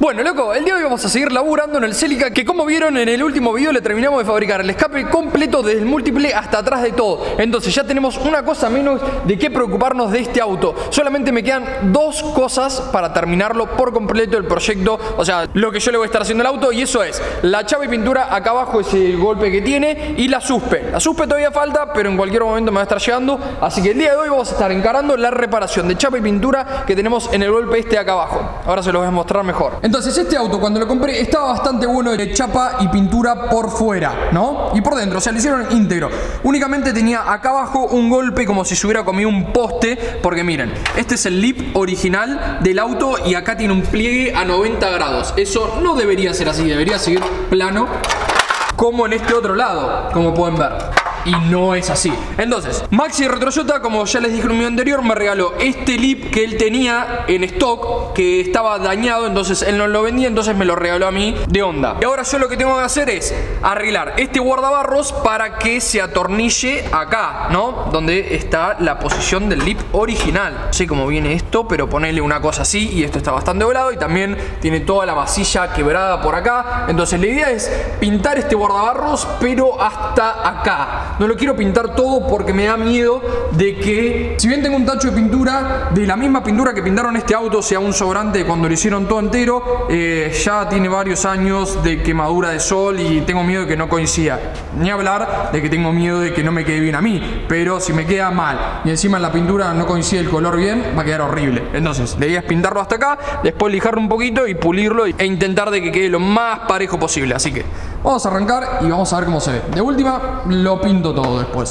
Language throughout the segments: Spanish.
Bueno, loco, el día de hoy vamos a seguir laburando en el Celica, que como vieron en el último video le terminamos de fabricar el escape completo desde el múltiple hasta atrás de todo. Entonces ya tenemos una cosa menos de qué preocuparnos de este auto. Solamente me quedan dos cosas para terminarlo por completo el proyecto, o sea, lo que yo le voy a estar haciendo al auto, y eso es la chapa y pintura. Acá abajo es el golpe que tiene, y la suspe. La suspe todavía falta, pero en cualquier momento me va a estar llegando. Así que el día de hoy vamos a estar encarando la reparación de chapa y pintura que tenemos en el golpe este acá abajo. Ahora se los voy a mostrar mejor. Entonces este auto cuando lo compré estaba bastante bueno de chapa y pintura por fuera, ¿no? Y por dentro, o sea, lo hicieron íntegro. Únicamente tenía acá abajo un golpe como si se hubiera comido un poste, porque miren, este es el lip original del auto y acá tiene un pliegue a 90 grados. Eso no debería ser así, debería seguir plano como en este otro lado, como pueden ver. Y no es así. Entonces, Maxi Retroyota, como ya les dije en un video anterior, me regaló este lip que él tenía en stock, que estaba dañado, entonces él no lo vendía, entonces me lo regaló a mí de onda. Y ahora yo lo que tengo que hacer es arreglar este guardabarros para que se atornille acá, ¿no? Donde está la posición del lip original. No sé cómo viene esto, pero ponele una cosa así, y esto está bastante doblado y también tiene toda la masilla quebrada por acá. Entonces la idea es pintar este guardabarros, pero hasta acá. No lo quiero pintar todo porque me da miedo de que, si bien tengo un tacho de pintura, de la misma pintura que pintaron este auto, sea un sobrante cuando lo hicieron todo entero, ya tiene varios años de quemadura de sol y tengo miedo de que no coincida. Ni hablar de que tengo miedo de que no me quede bien a mí, pero si me queda mal y encima en la pintura no coincide el color bien, va a quedar horrible. Entonces, la idea es pintarlo hasta acá, después lijarlo un poquito y pulirlo e intentar de que quede lo más parejo posible. Así que vamos a arrancar y vamos a ver cómo se ve. De última, lo pinto todo después.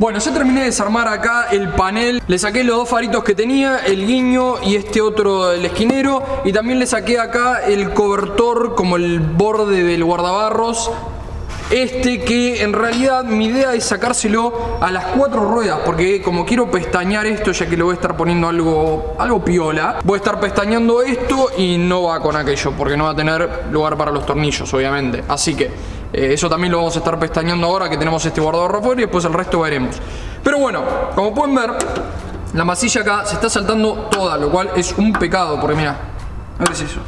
Bueno, ya terminé de desarmar acá el panel. Le saqué los dos faritos que tenía, el guiño y este otro, el esquinero. Y también le saqué acá el cobertor, como el borde del guardabarros. Este que en realidad mi idea es sacárselo a las cuatro ruedas, porque como quiero pestañear esto, ya que le voy a estar poniendo algo piola, voy a estar pestañeando esto y no va con aquello, porque no va a tener lugar para los tornillos, obviamente. Así que eso también lo vamos a estar pestañeando ahora que tenemos este guardabarro afuera, y después el resto veremos. Pero bueno, como pueden ver, la masilla acá se está saltando toda, lo cual es un pecado, porque mirá, a ver si eso.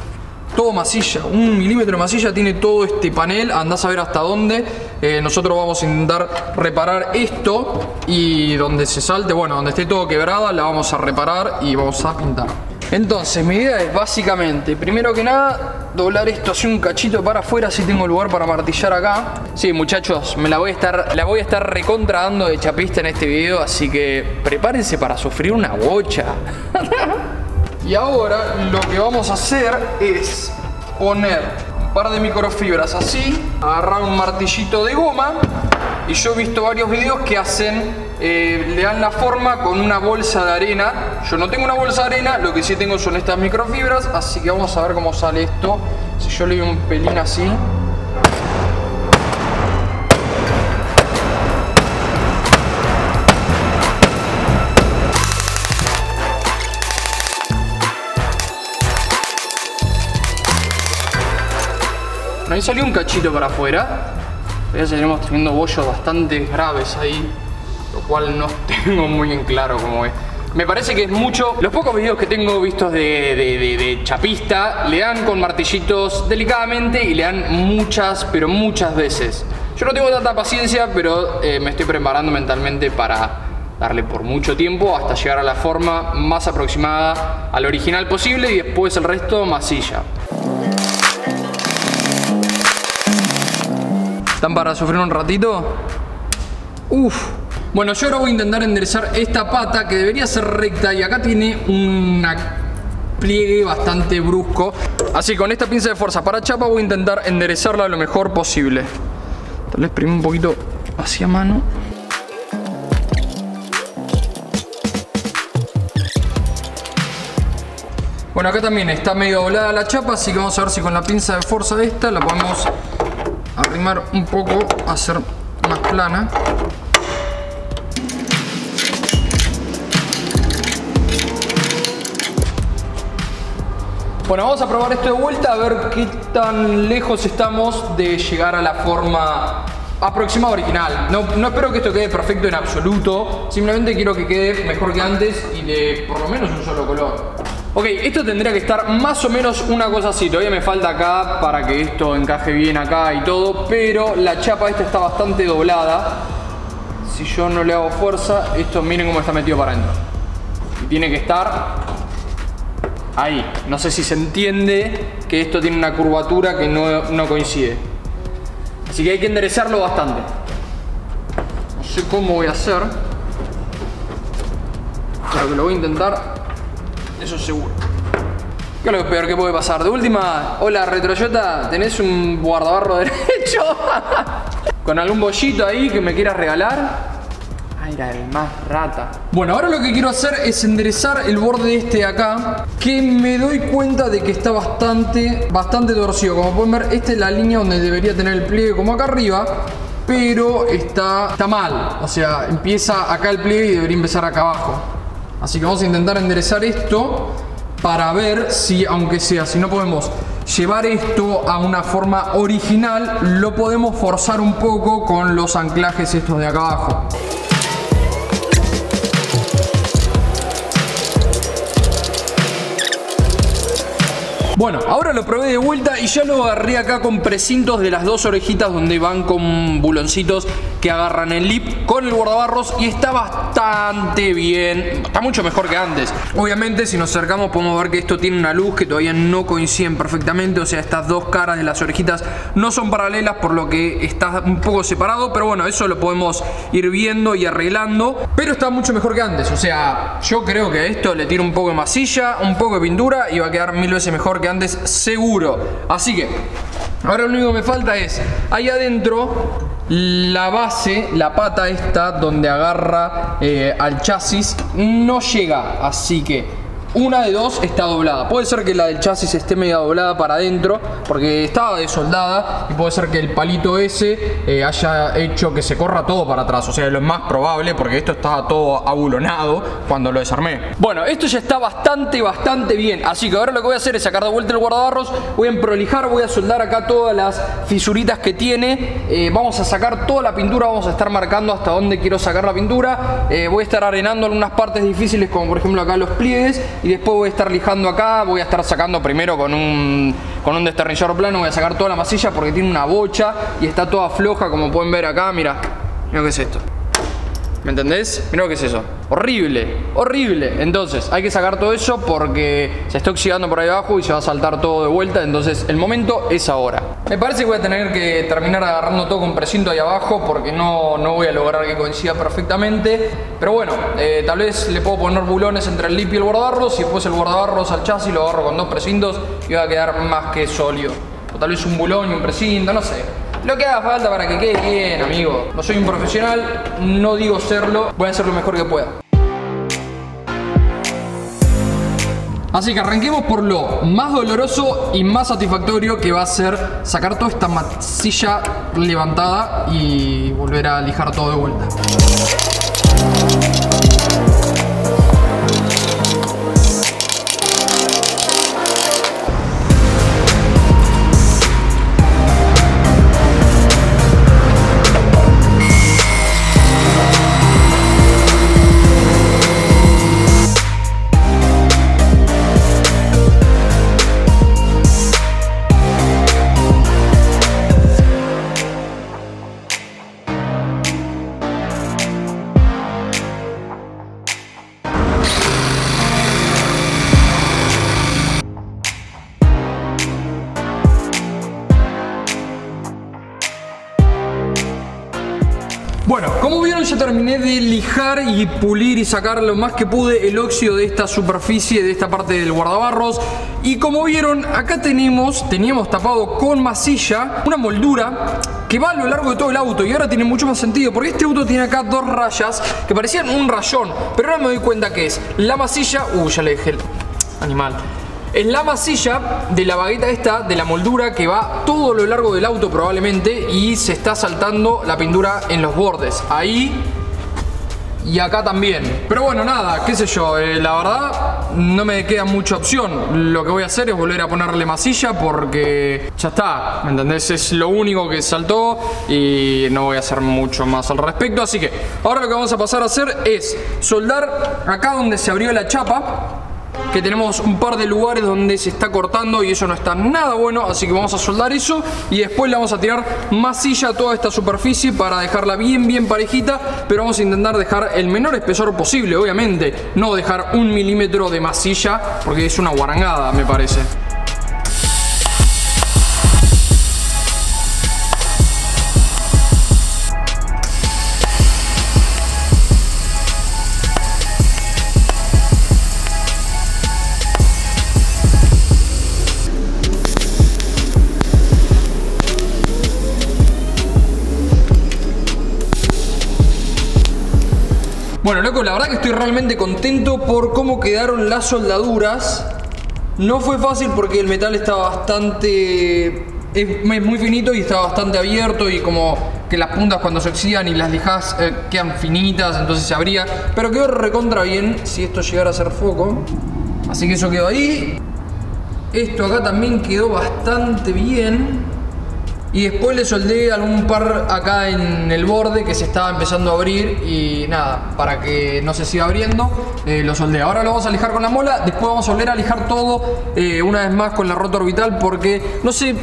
Todo masilla, 1 milímetro de masilla tiene todo este panel, andás a ver hasta dónde. Nosotros vamos a intentar reparar esto, y donde se salte, bueno, donde esté todo quebrada, la vamos a reparar y vamos a pintar. Entonces mi idea es básicamente, primero que nada, doblar esto así un cachito para afuera, así tengo lugar para martillar acá. Sí, muchachos, la voy a estar recontra dando de chapista en este video, así que prepárense para sufrir una bocha. Y ahora lo que vamos a hacer es poner un par de microfibras así, agarrar un martillito de goma, y yo he visto varios videos que hacen, le dan la forma con una bolsa de arena. Yo no tengo una bolsa de arena, lo que sí tengo son estas microfibras, así que vamos a ver cómo sale esto. Si yo le doy un pelín así. Ahí salió un cachito para afuera. Ya seguiremos teniendo bollos bastante graves ahí, lo cual no tengo muy en claro cómo es. Me parece que es mucho. Los pocos videos que tengo vistos de chapista le dan con martillitos delicadamente y le dan muchas, pero muchas veces. Yo no tengo tanta paciencia, pero me estoy preparando mentalmente para darle por mucho tiempo hasta llegar a la forma más aproximada al original posible, y después el resto masilla. ¿Están para sufrir un ratito? Uf. Bueno, yo ahora voy a intentar enderezar esta pata que debería ser recta y acá tiene un pliegue bastante brusco. Así, con esta pinza de fuerza para chapa voy a intentar enderezarla lo mejor posible. Tal vez primero un poquito hacia mano. Bueno, acá también está medio doblada la chapa, así que vamos a ver si con la pinza de fuerza de esta la podemos arrimar un poco, hacer más plana. Bueno, vamos a probar esto de vuelta a ver qué tan lejos estamos de llegar a la forma aproximada original. No espero que esto quede perfecto en absoluto, simplemente quiero que quede mejor que antes y de por lo menos un solo color. Ok, esto tendría que estar más o menos una cosa así. Todavía me falta acá para que esto encaje bien acá y todo, pero la chapa esta está bastante doblada. Si yo no le hago fuerza, esto miren cómo está metido para adentro. Y tiene que estar ahí. No sé si se entiende que esto tiene una curvatura que no coincide. Así que hay que enderezarlo bastante. No sé cómo voy a hacer, pero que lo voy a intentar. Eso seguro. ¿Qué es lo peor que puede pasar? De última, hola Retroyota, ¿tenés un guardabarro derecho? Con algún bollito ahí que me quieras regalar. Ay, era el más rata. Bueno, ahora lo que quiero hacer es enderezar el borde este de acá, que me doy cuenta de que está bastante torcido. Como pueden ver, esta es la línea donde debería tener el pliegue, como acá arriba, pero está mal. O sea, empieza acá el pliegue y debería empezar acá abajo. Así que vamos a intentar enderezar esto para ver si, aunque sea, si no podemos llevar esto a una forma original, lo podemos forzar un poco con los anclajes estos de acá abajo. Bueno, ahora lo probé de vuelta y ya lo agarré acá con precintos de las dos orejitas donde van con buloncitos que agarran el lip con el guardabarros y está bastante bien, está mucho mejor que antes. Obviamente si nos acercamos podemos ver que esto tiene una luz que todavía no coinciden perfectamente, o sea estas dos caras de las orejitas no son paralelas por lo que está un poco separado, pero bueno, eso lo podemos ir viendo y arreglando, pero está mucho mejor que antes, o sea, yo creo que a esto le tiro un poco de masilla, un poco de pintura y va a quedar mil veces mejor que antes seguro. Así que ahora lo único que me falta es ahí adentro la base, la pata esta donde agarra al chasis no llega, así que una de dos está doblada. Puede ser que la del chasis esté media doblada para adentro porque estaba desoldada y puede ser que el palito ese haya hecho que se corra todo para atrás. O sea, es lo más probable porque esto estaba todo abulonado cuando lo desarmé. Bueno, esto ya está bastante bien. Así que ahora lo que voy a hacer es sacar de vuelta el guardabarros. Voy a emprolijar, voy a soldar acá todas las fisuritas que tiene. Vamos a sacar toda la pintura, vamos a estar marcando hasta dónde quiero sacar la pintura. Voy a estar arenando algunas partes difíciles como por ejemplo acá los pliegues. Y después voy a estar lijando acá, voy a estar sacando primero con un destornillador plano, voy a sacar toda la masilla porque tiene una bocha y está toda floja como pueden ver acá, mirá lo que es esto. ¿Me entendés? Mirá lo que es eso. Horrible. Entonces hay que sacar todo eso porque se está oxidando por ahí abajo y se va a saltar todo de vuelta, entonces el momento es ahora. Me parece que voy a tener que terminar agarrando todo con precinto ahí abajo porque no voy a lograr que coincida perfectamente. Pero bueno, tal vez le puedo poner bulones entre el lip y el guardabarros y después el guardabarros al chasis lo agarro con dos precintos y va a quedar más que sólido. O tal vez un bulón y un precinto, no sé. Lo que haga falta para que quede bien, amigo. No soy un profesional, no digo serlo, voy a hacer lo mejor que pueda. Así que arranquemos por lo más doloroso y más satisfactorio que va a ser sacar toda esta masilla levantada y volver a lijar todo de vuelta. Bueno, como vieron ya terminé de lijar y pulir y sacar lo más que pude el óxido de esta superficie, de esta parte del guardabarros. Y como vieron, acá teníamos tapado con masilla una moldura que va a lo largo de todo el auto y ahora tiene mucho más sentido porque este auto tiene acá dos rayas que parecían un rayón, pero ahora me doy cuenta que es la masilla, ya le dejé el animal. Es la masilla de la bagueta esta, de la moldura que va todo lo largo del auto probablemente y se está saltando la pintura en los bordes. Ahí y acá también. Pero bueno, nada, qué sé yo, la verdad no me queda mucha opción. Lo que voy a hacer es volver a ponerle masilla porque ya está, ¿me entendés? Es lo único que saltó y no voy a hacer mucho más al respecto. Así que ahora lo que vamos a pasar a hacer es soldar acá donde se abrió la chapa, que tenemos un par de lugares donde se está cortando y eso no está nada bueno, así que vamos a soldar eso y después le vamos a tirar masilla a toda esta superficie para dejarla bien bien parejita, pero vamos a intentar dejar el menor espesor posible, obviamente no dejar 1 milímetro de masilla porque es una guarangada, me parece. Bueno, loco, la verdad que estoy realmente contento por cómo quedaron las soldaduras. No fue fácil porque el metal está bastante... es muy finito y está bastante abierto y como que las puntas cuando se oxidan y las lijas quedan finitas, entonces se abría. Pero quedó recontra bien si esto llegara a ser foco. Así que eso quedó ahí. Esto acá también quedó bastante bien. Y después le soldé algún par acá en el borde que se estaba empezando a abrir y nada, para que no se siga abriendo, lo soldé. Ahora lo vamos a lijar con la mola, después vamos a volver a lijar todo una vez más con la rota orbital porque, no sé,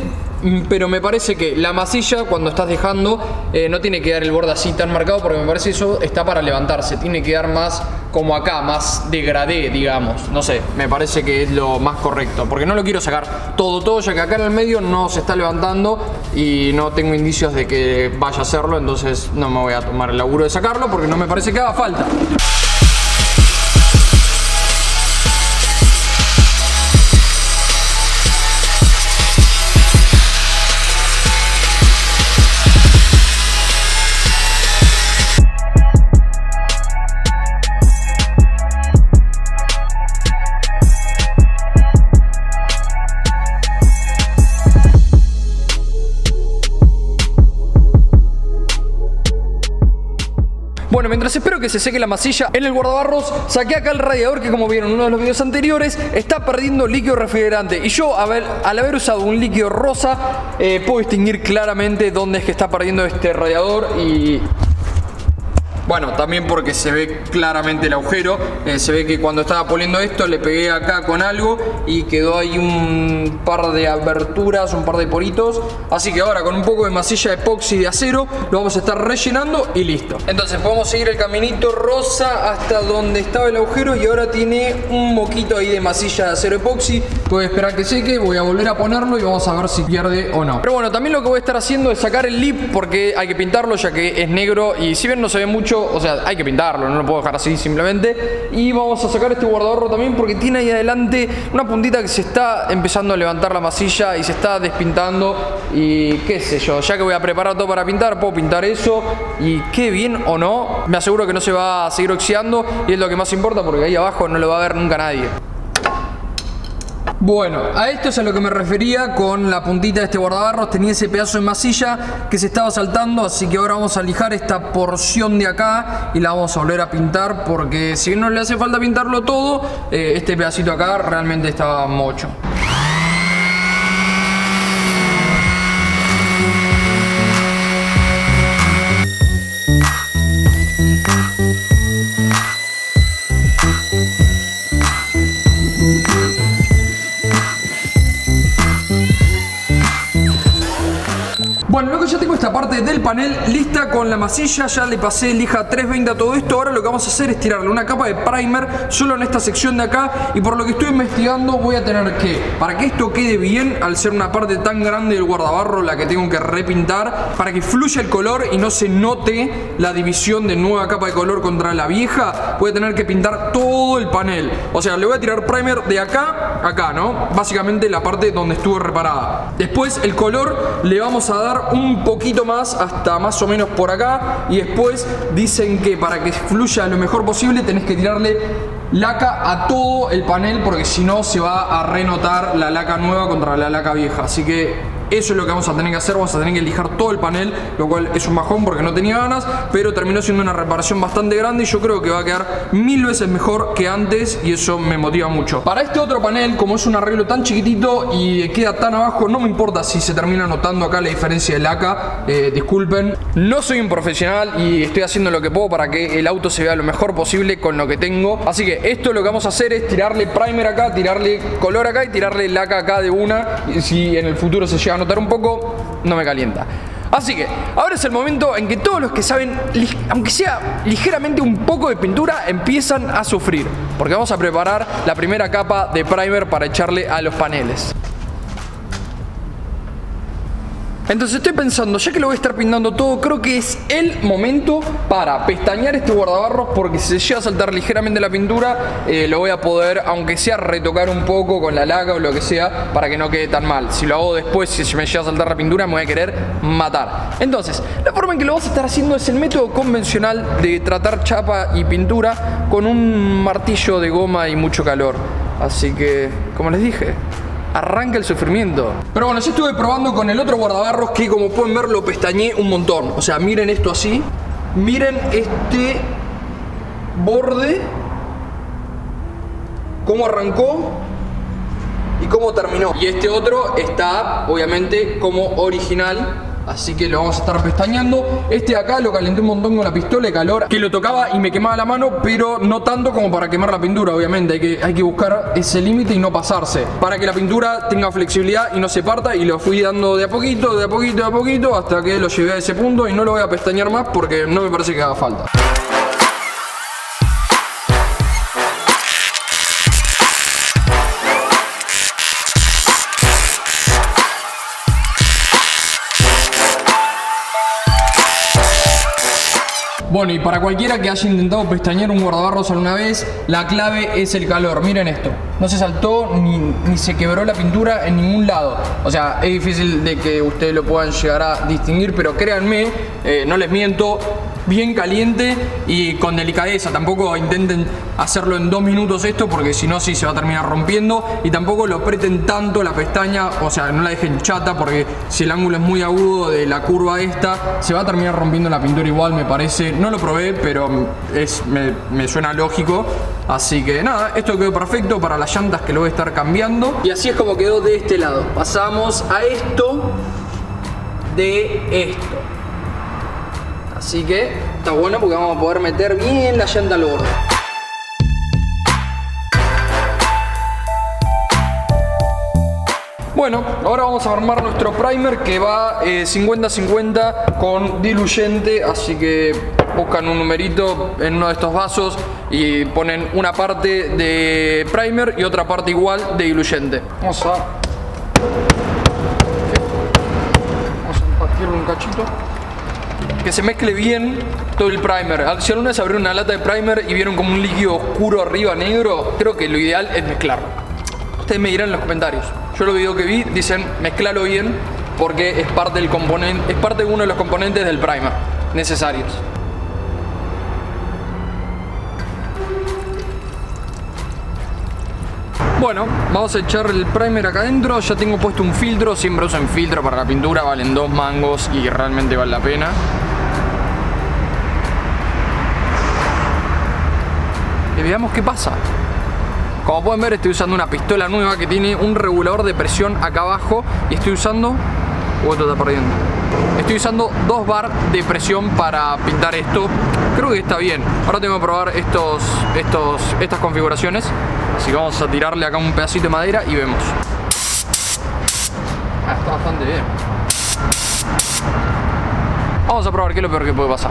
pero me parece que la masilla cuando estás dejando no tiene que dar el borde así tan marcado porque me parece eso está para levantarse, tiene que dar más como acá, más degradé, digamos, no sé, me parece que es lo más correcto porque no lo quiero sacar todo ya que acá en el medio no se está levantando y no tengo indicios de que vaya a hacerlo, entonces no me voy a tomar el laburo de sacarlo porque no me parece que haga falta. Bueno, mientras espero que se seque la masilla en el guardabarros, saqué acá el radiador que, como vieron en uno de los videos anteriores, está perdiendo líquido refrigerante. Y yo, al haber usado un líquido rosa, puedo distinguir claramente dónde es que está perdiendo este radiador y... bueno, también porque se ve claramente el agujero, se ve que cuando estaba poniendo esto le pegué acá con algo y quedó ahí un par de aberturas, un par de poritos. Así que ahora con un poco de masilla de epoxi de acero lo vamos a estar rellenando y listo. Entonces podemos seguir el caminito rosa hasta donde estaba el agujero y ahora tiene un moquito ahí de masilla de acero epoxi. Voy a esperar que seque, voy a volver a ponerlo y vamos a ver si pierde o no. Pero bueno, también lo que voy a estar haciendo es sacar el lip porque hay que pintarlo ya que es negro y si bien no se ve mucho, o sea, hay que pintarlo, no lo puedo dejar así simplemente. Y vamos a sacar este guardabarro también porque tiene ahí adelante una puntita que se está empezando a levantar la masilla y se está despintando y qué sé yo, ya que voy a preparar todo para pintar, puedo pintar eso y qué bien o no, me aseguro que no se va a seguir oxidando y es lo que más importa porque ahí abajo no lo va a ver nunca nadie. Bueno, a esto es a lo que me refería con la puntita de este guardabarros. Tenía ese pedazo de masilla que se estaba saltando, así que ahora vamos a lijar esta porción de acá y la vamos a volver a pintar porque si no le hace falta pintarlo todo, este pedacito acá realmente estaba mocho. Bueno, luego ya tengo esta parte del panel lista con la masilla, ya le pasé lija 320 a todo esto. Ahora lo que vamos a hacer es tirarle una capa de primer solo en esta sección de acá y por lo que estoy investigando voy a tener que, para que esto quede bien, al ser una parte tan grande del guardabarro la que tengo que repintar, para que fluya el color y no se note la división de nueva capa de color contra la vieja, voy a tener que pintar todo el panel. O sea, le voy a tirar primer de acá a acá, ¿no? Básicamente la parte donde estuvo reparada. Después el color le vamos a dar un poquito más hasta más o menos por acá y después dicen que para que fluya lo mejor posible tenés que tirarle laca a todo el panel porque si no se va a renotar la laca nueva contra la laca vieja, así que Eso es lo que vamos a tener que hacer, vamos a tener que lijar todo el panel, lo cual es un bajón porque no tenía ganas, pero terminó siendo una reparación bastante grande y yo creo que va a quedar 1000 veces mejor que antes y eso me motiva mucho. Para este otro panel, como es un arreglo tan chiquitito y queda tan abajo, no me importa si se termina notando acá la diferencia de laca, disculpen. No soy un profesional y estoy haciendo lo que puedo para que el auto se vea lo mejor posible con lo que tengo. Así que esto lo que vamos a hacer es tirarle primer acá, tirarle color acá y tirarle laca acá de una. Y si en el futuro se llega a notar un poco, no me calienta. Así que ahora es el momento en que todos los que saben, aunque sea ligeramente un poco de pintura, empiezan a sufrir, porque vamos a preparar la primera capa de primer para echarle a los paneles. Entonces estoy pensando, ya que lo voy a estar pintando todo, creo que es el momento para pestañear este guardabarros, porque si se llega a saltar ligeramente la pintura, lo voy a poder, aunque sea, retocar un poco con la laca o lo que sea, para que no quede tan mal. Si lo hago después, si me llega a saltar la pintura, me voy a querer matar. Entonces, la forma en que lo vas a estar haciendo es el método convencional de tratar chapa y pintura con un martillo de goma y mucho calor. Así que, como les dije, arranca el sufrimiento. Pero bueno, yo estuve probando con el otro guardabarros, que como pueden ver lo pestañeé un montón. O sea, miren esto así, miren este borde, cómo arrancó y cómo terminó. Y este otro está obviamente como original, así que lo vamos a estar pestañeando. Este de acá lo calenté un montón con la pistola de calor, que lo tocaba y me quemaba la mano, pero no tanto como para quemar la pintura, obviamente. Hay que buscar ese límite y no pasarse, para que la pintura tenga flexibilidad y no se parta. Y lo fui dando de a poquito, de a poquito, de a poquito, hasta que lo llevé a ese punto. Y no lo voy a pestañear más porque no me parece que haga falta. Bueno, y para cualquiera que haya intentado pestañear un guardabarros alguna vez, la clave es el calor. Miren esto, no se saltó ni se quebró la pintura en ningún lado. O sea, es difícil de que ustedes lo puedan llegar a distinguir, pero créanme, no les miento, bien caliente y con delicadeza. Tampoco intenten hacerlo en 2 minutos esto, porque si no, sí se va a terminar rompiendo. Y tampoco lo aprieten tanto la pestaña, o sea, no la dejen chata, porque si el ángulo es muy agudo de la curva esta, se va a terminar rompiendo la pintura igual, me parece. No lo probé, pero me suena lógico. Así que nada, esto quedó perfecto para las llantas, que lo voy a estar cambiando. Y así es como quedó de este lado. Pasamos a esto de esto. Así que está bueno porque vamos a poder meter bien la llanta al borde. Bueno, ahora vamos a armar nuestro primer, que va 50-50 con diluyente, así que buscan un numerito en uno de estos vasos y ponen una parte de primer y otra parte igual de diluyente. Vamos a impartirlo un cachito, que se mezcle bien todo el primer. Si alguna vez abrieron una lata de primer y vieron como un líquido oscuro arriba negro, creo que lo ideal es mezclarlo. Ustedes me dirán en los comentarios. Yo los videos que vi dicen mezclalo bien, porque es parte del componente, es parte de uno de los componentes del primer necesarios. Bueno, vamos a echar el primer acá adentro. Ya tengo puesto un filtro, siempre uso un filtro para la pintura, valen 2 mangos y realmente vale la pena. Y veamos qué pasa. Como pueden ver, estoy usando una pistola nueva que tiene un regulador de presión acá abajo y estoy usando... esto está perdiendo. Estoy usando 2 bar de presión para pintar esto. Creo que está bien. Ahora tengo que probar estas configuraciones. Así que vamos a tirarle acá un pedacito de madera y vemos. Está bastante bien. Vamos a probar qué es lo peor que puede pasar.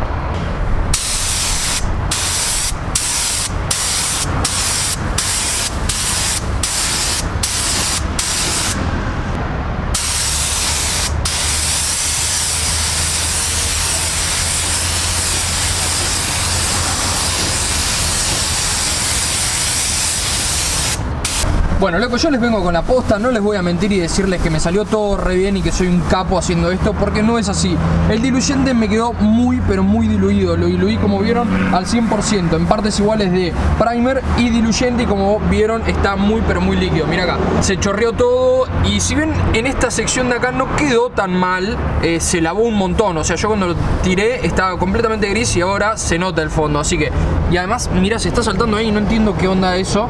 Bueno, loco, yo les vengo con la posta, no les voy a mentir y decirles que me salió todo re bien y que soy un capo haciendo esto, porque no es así. El diluyente me quedó muy, pero muy diluido. Lo diluí, como vieron, al 100%, en partes iguales de primer y diluyente, y como vieron, está muy, pero muy líquido. Mira acá, se chorreó todo, y si ven, en esta sección de acá no quedó tan mal, se lavó un montón. O sea, yo cuando lo tiré estaba completamente gris y ahora se nota el fondo, así que... Y además, mirá, se está saltando ahí, no entiendo qué onda eso.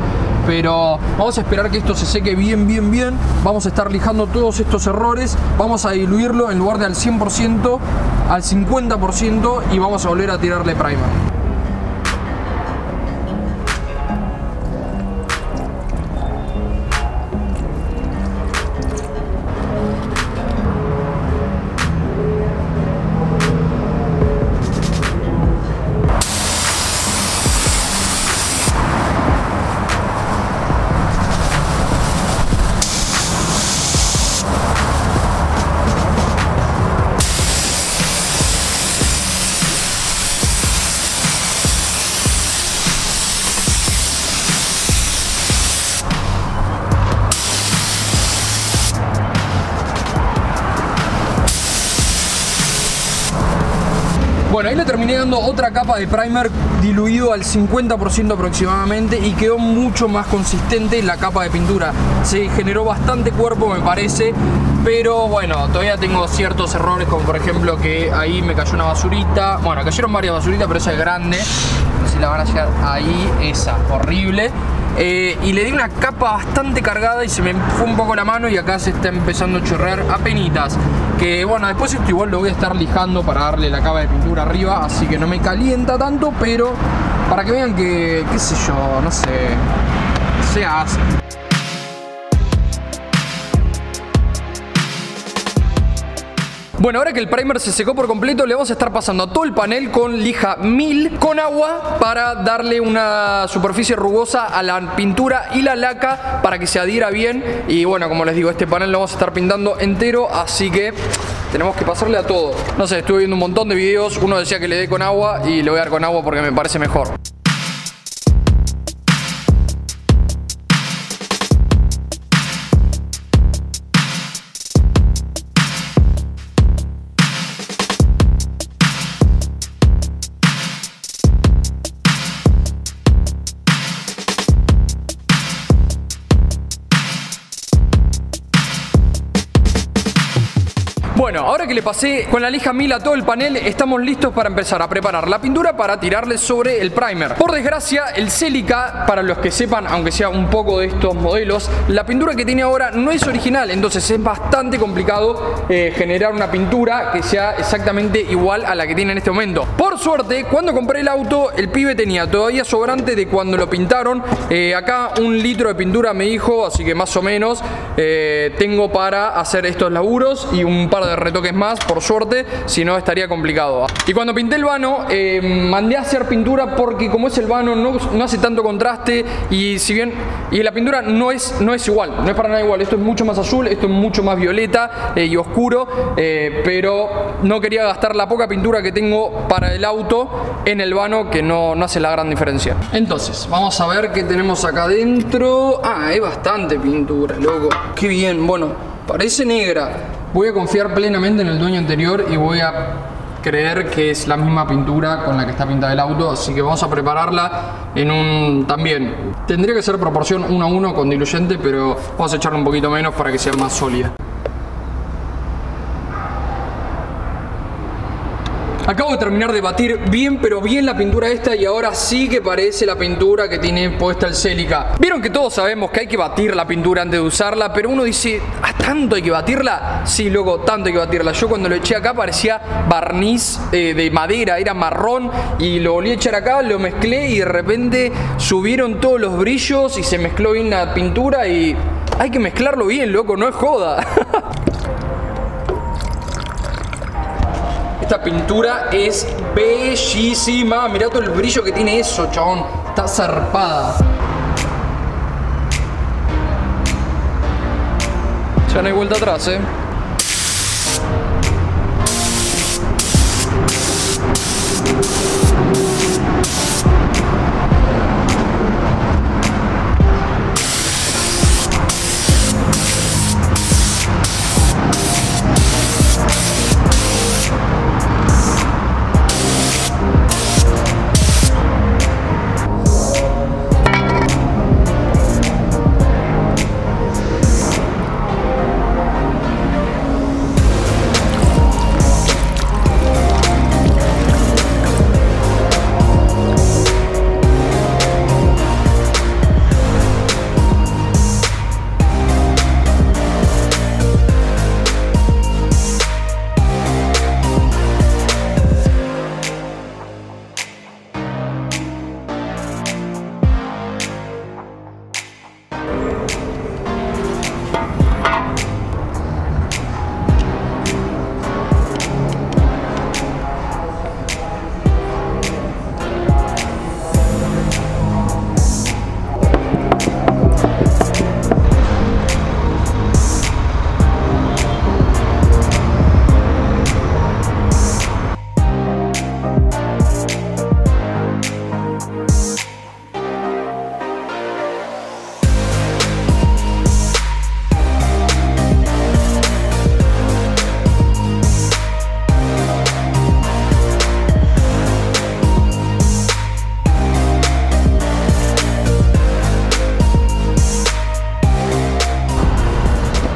Pero vamos a esperar que esto se seque bien, bien, bien. Vamos a estar lijando todos estos errores. Vamos a diluirlo en lugar de al 100%, al 50%, y vamos a volver a tirarle primer. Bueno, ahí le terminé dando otra capa de primer diluido al 50% aproximadamente, y quedó mucho más consistente la capa de pintura. Se generó bastante cuerpo, me parece, pero bueno, todavía tengo ciertos errores, como por ejemplo que ahí me cayó una basurita. Bueno, cayeron varias basuritas, pero esa es grande. No sé si la van a llegar ahí, esa, horrible. Y le di una capa bastante cargada y se me fue un poco la mano, y acá se está empezando a chorrear apenitas. Que bueno, después esto igual lo voy a estar lijando para darle la capa de pintura arriba, así que no me calienta tanto, pero para que vean que, qué sé yo, no sé, se hace. Bueno, ahora que el primer se secó por completo, le vamos a estar pasando a todo el panel con lija 1000 con agua para darle una superficie rugosa a la pintura y la laca para que se adhiera bien. Y bueno, como les digo, este panel lo vamos a estar pintando entero, así que tenemos que pasarle a todo. No sé, estuve viendo un montón de videos, uno decía que le dé con agua, y le voy a dar con agua porque me parece mejor. Bueno, ahora que le pasé con la lija 1000 a todo el panel, estamos listos para empezar a preparar la pintura para tirarle sobre el primer. Por desgracia, el Celica, para los que sepan, aunque sea un poco de estos modelos, la pintura que tiene ahora no es original, entonces es bastante complicado generar una pintura que sea exactamente igual a la que tiene en este momento. Por suerte, cuando compré el auto, el pibe tenía todavía sobrante de cuando lo pintaron. Acá un litro de pintura me dijo, así que más o menos tengo para hacer estos laburos y un par de retoques más, por suerte, si no estaría complicado. Y cuando pinté el vano, mandé a hacer pintura porque como es el vano no hace tanto contraste, y si bien, y la pintura no es igual, no es para nada igual. Esto es mucho más azul, esto es mucho más violeta y oscuro, pero no quería gastar la poca pintura que tengo para el auto en el vano, que no hace la gran diferencia. Entonces, vamos a ver qué tenemos acá adentro. Ah, hay bastante pintura, loco. Qué bien, bueno, parece negra. Voy a confiar plenamente en el dueño anterior y voy a creer que es la misma pintura con la que está pintada el auto, así que vamos a prepararla en un... también. Tendría que ser proporción 1:1 con diluyente, pero vamos a echarle un poquito menos para que sea más sólida. Acabo de terminar de batir bien, pero bien la pintura esta, y ahora sí que parece la pintura que tiene puesta el Celica. Vieron que todos sabemos que hay que batir la pintura antes de usarla, pero uno dice, ¿ah, tanto hay que batirla? Sí, loco, tanto hay que batirla. Yo cuando lo eché acá parecía barniz de madera, era marrón, y lo volví a echar acá, lo mezclé y de repente subieron todos los brillos y se mezcló bien la pintura, y hay que mezclarlo bien, loco, no es joda. Esta pintura es bellísima. Mirá todo el brillo que tiene eso, chabón. Está zarpada. Ya no hay vuelta atrás, eh.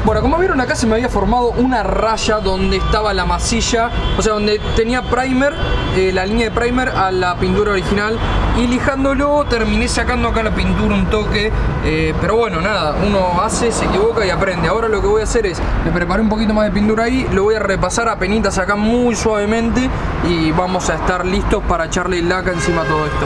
Bueno, como vieron acá se me había formado una raya donde estaba la masilla, o sea, donde tenía primer, la línea de primer a la pintura original, y lijándolo terminé sacando acá la pintura un toque, pero bueno, nada, uno hace, se equivoca y aprende. Ahora lo que voy a hacer es, me preparé un poquito más de pintura ahí, lo voy a repasar a penitas acá muy suavemente y vamos a estar listos para echarle laca encima a todo esto.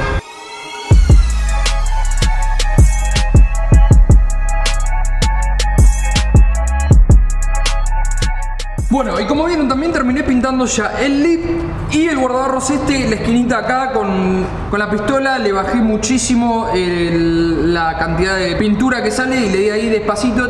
Bueno, y como vieron también terminé pintando ya el lip y el guardabarros este, la esquinita acá con la pistola. Le bajé muchísimo la cantidad de pintura que sale y le di ahí despacito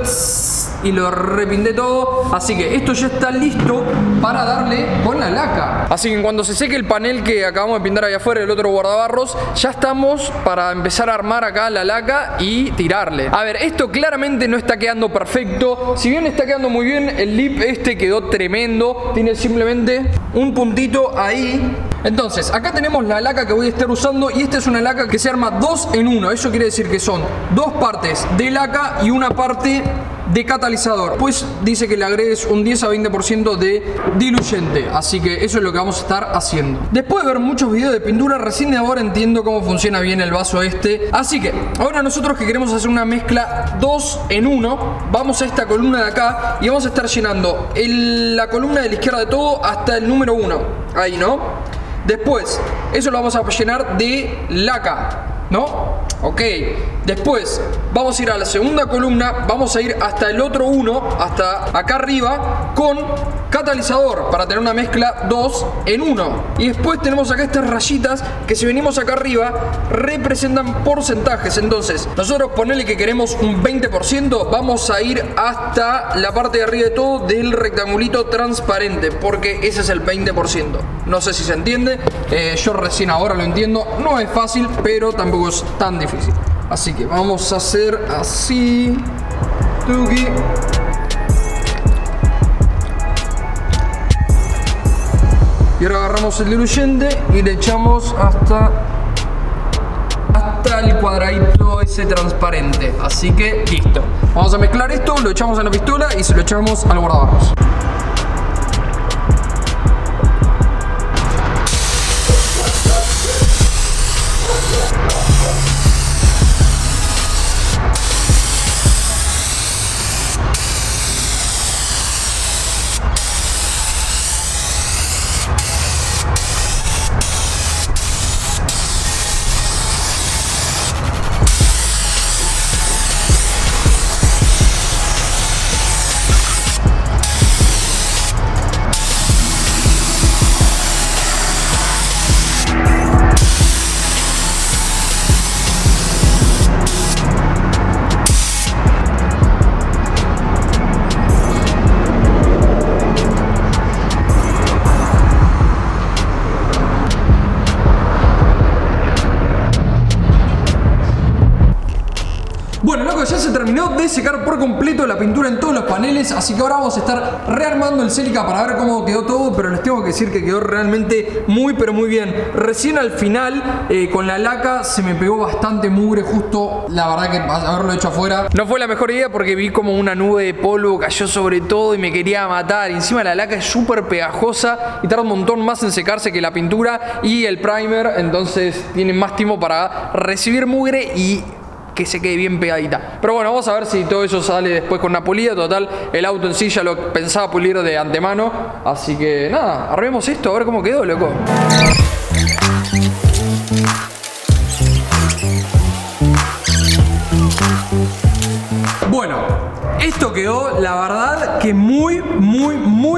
y lo repinté todo. Así que esto ya está listo para darle con la laca. Así que en cuanto se seque el panel que acabamos de pintar allá afuera, el otro guardabarros, ya estamos para empezar a armar acá la laca y tirarle. A ver, esto claramente no está quedando perfecto. Si bien está quedando muy bien, el lip este quedó tremendo, tiene simplemente un puntito ahí. Entonces acá tenemos la laca que voy a estar usando, y esta es una laca que se arma 2 en 1. Eso quiere decir que son 2 partes de laca y una parte de catalizador, pues dice que le agregues un 10 a 20% de diluyente, así que eso es lo que vamos a estar haciendo. Después de ver muchos videos de pintura, recién de ahora entiendo cómo funciona bien el vaso este. Así que ahora nosotros que queremos hacer una mezcla 2 en 1, vamos a esta columna de acá y vamos a estar llenando la columna de la izquierda de todo hasta el número 1, ahí, ¿no? Después, eso lo vamos a llenar de laca, ¿no? Ok, después vamos a ir a la segunda columna, vamos a ir hasta el otro 1, hasta acá arriba, con catalizador para tener una mezcla 2 en 1. Y después tenemos acá estas rayitas que, si venimos acá arriba, representan porcentajes. Entonces nosotros, ponele que queremos un 20%, vamos a ir hasta la parte de arriba de todo del rectangulito transparente, porque ese es el 20%. No sé si se entiende, yo recién ahora lo entiendo. No es fácil, pero tampoco es tan difícil. Así que vamos a hacer así. Tuki. Y ahora agarramos el diluyente y le echamos hasta el cuadradito ese transparente. Así que listo. Vamos a mezclar esto, lo echamos a la pistola y se lo echamos al guardabarros. Ya se terminó de secar por completo la pintura en todos los paneles, así que ahora vamos a estar rearmando el Celica para ver cómo quedó todo, pero les tengo que decir que quedó realmente muy pero muy bien. Recién al final con la laca se me pegó bastante mugre, justo, la verdad que haberlo hecho afuera no fue la mejor idea, porque vi como una nube de polvo cayó sobre todo y me quería matar. Encima la laca es súper pegajosa y tarda un montón más en secarse que la pintura y el primer, entonces tienen más tiempo para recibir mugre y que se quede bien pegadita. Pero bueno, vamos a ver si todo eso sale después con una pulida. Total, el auto en sí ya lo pensaba pulir de antemano. Así que nada, armemos esto a ver cómo quedó, loco. Bueno, esto quedó la verdad que muy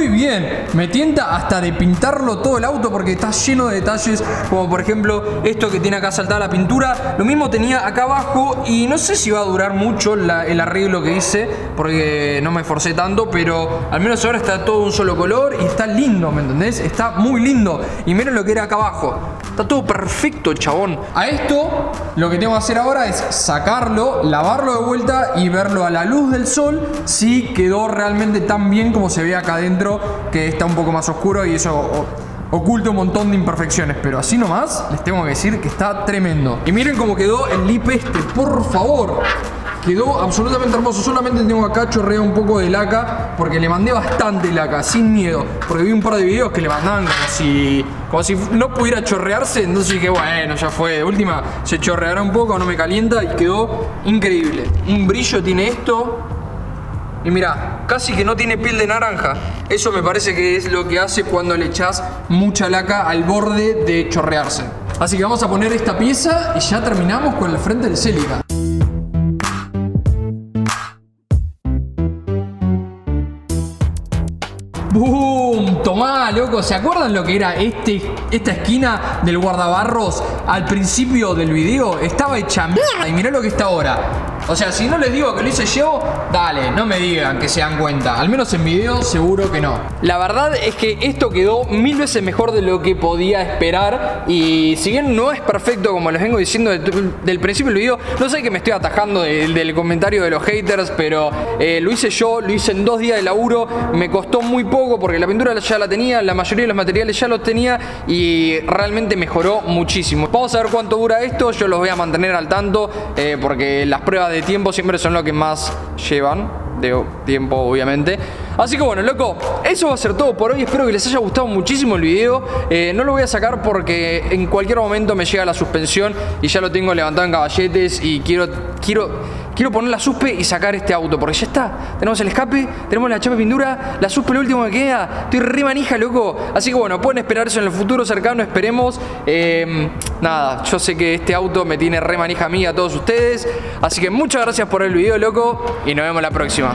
bien. Me tienta hasta de pintarlo todo el auto porque está lleno de detalles, como por ejemplo esto que tiene acá saltada la pintura. Lo mismo tenía acá abajo y no sé si va a durar mucho el arreglo que hice porque no me esforcé tanto, pero al menos ahora está todo un solo color y está lindo, ¿me entendés? Está muy lindo. Y miren lo que era acá abajo. Está todo perfecto, chabón. A esto lo que tengo que hacer ahora es sacarlo, lavarlo de vuelta y verlo a la luz del sol si quedó realmente tan bien como se ve acá adentro, que está un poco más oscuro y eso oculta un montón de imperfecciones, pero así nomás les tengo que decir que está tremendo. Y miren cómo quedó el lip este, por favor. Quedó absolutamente hermoso. Solamente tengo acá chorrea un poco de laca, porque le mandé bastante laca, sin miedo, porque vi un par de videos que le mandaban como si no pudiera chorrearse. Entonces dije, bueno, ya fue, de última se chorreará un poco, no me calienta. Y quedó increíble. Un brillo tiene esto. Y mirá, casi que no tiene piel de naranja. Eso me parece que es lo que hace cuando le echás mucha laca al borde de chorrearse. Así que vamos a poner esta pieza y ya terminamos con el frente del Celica. ¡Bum! Tomá, loco. ¿Se acuerdan lo que era esta esquina del guardabarros al principio del video? Estaba hecha mierda y mirá lo que está ahora. O sea, si no les digo que lo hice yo, dale, no me digan que se dan cuenta. Al menos en video seguro que no. La verdad es que esto quedó 1000 veces mejor de lo que podía esperar. Y si bien no es perfecto, como les vengo diciendo del principio del video, no sé que me estoy atajando del comentario de los haters, pero lo hice yo, lo hice en 2 días de laburo. Me costó muy poco porque la pintura ya la tenía, la mayoría de los materiales ya los tenía y realmente mejoró muchísimo. Vamos a ver cuánto dura esto, yo los voy a mantener al tanto porque las pruebas de tiempo siempre son lo que más llevan de tiempo, obviamente. Así que bueno, loco, eso va a ser todo por hoy. Espero que les haya gustado muchísimo el video. No lo voy a sacar porque en cualquier momento me llega la suspensión y ya lo tengo levantado en caballetes y quiero poner la suspe y sacar este auto porque ya está. Tenemos el escape, tenemos la chapa de pintura, la suspe lo último que queda. Estoy re manija, loco. Así que bueno, pueden esperar eso en el futuro cercano, esperemos. Nada, yo sé que este auto me tiene re manija a mí, a todos ustedes. Así que muchas gracias por el video, loco, y nos vemos la próxima.